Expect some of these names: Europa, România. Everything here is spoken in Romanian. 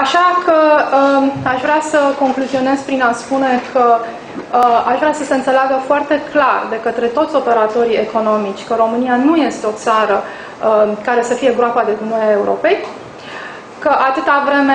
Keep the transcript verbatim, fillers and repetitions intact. Așa că aș vrea să concluzionez prin a spune că aș vrea să se înțeleagă foarte clar de către toți operatorii economici că România nu este o țară care să fie groapa de gunoi a Europei, că atâta vreme